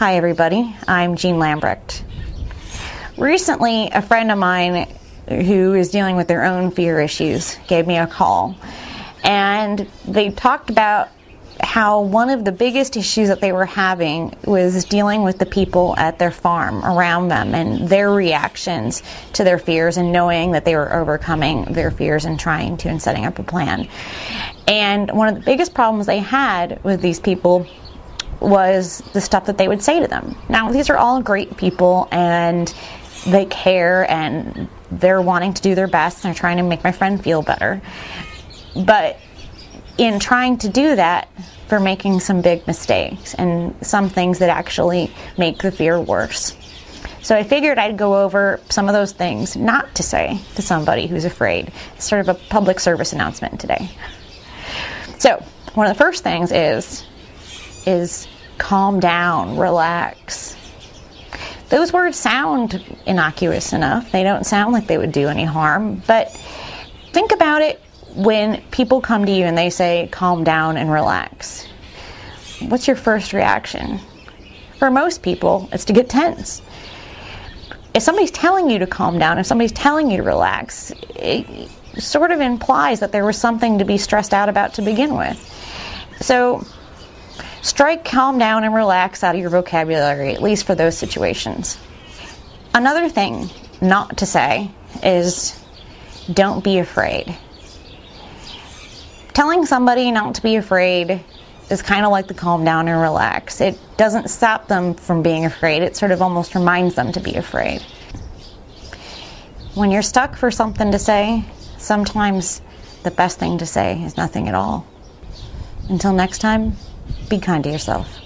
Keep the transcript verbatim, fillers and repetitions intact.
Hi everybody, I'm Jean Lambrecht. Recently, a friend of mine who is dealing with their own fear issues gave me a call, and they talked about how one of the biggest issues that they were having was dealing with the people at their farm around them and their reactions to their fears, and knowing that they were overcoming their fears and trying to and setting up a plan. And one of the biggest problems they had with these people was the stuff that they would say to them. Now, these are all great people and they care and they're wanting to do their best and they're trying to make my friend feel better. But in trying to do that, they're making some big mistakes and some things that actually make the fear worse. So I figured I'd go over some of those things not to say to somebody who's afraid. It's sort of a public service announcement today. So one of the first things is is calm down, relax. Those words sound innocuous enough. They don't sound like they would do any harm, but think about it when people come to you and they say, calm down and relax. What's your first reaction? For most people, it's to get tense. If somebody's telling you to calm down, if somebody's telling you to relax, it sort of implies that there was something to be stressed out about to begin with. So, strike calm down and relax out of your vocabulary, at least for those situations. Another thing not to say is don't be afraid. Telling somebody not to be afraid is kind of like the calm down and relax. It doesn't stop them from being afraid. It sort of almost reminds them to be afraid. When you're stuck for something to say, sometimes the best thing to say is nothing at all. Until next time, be kind to yourself.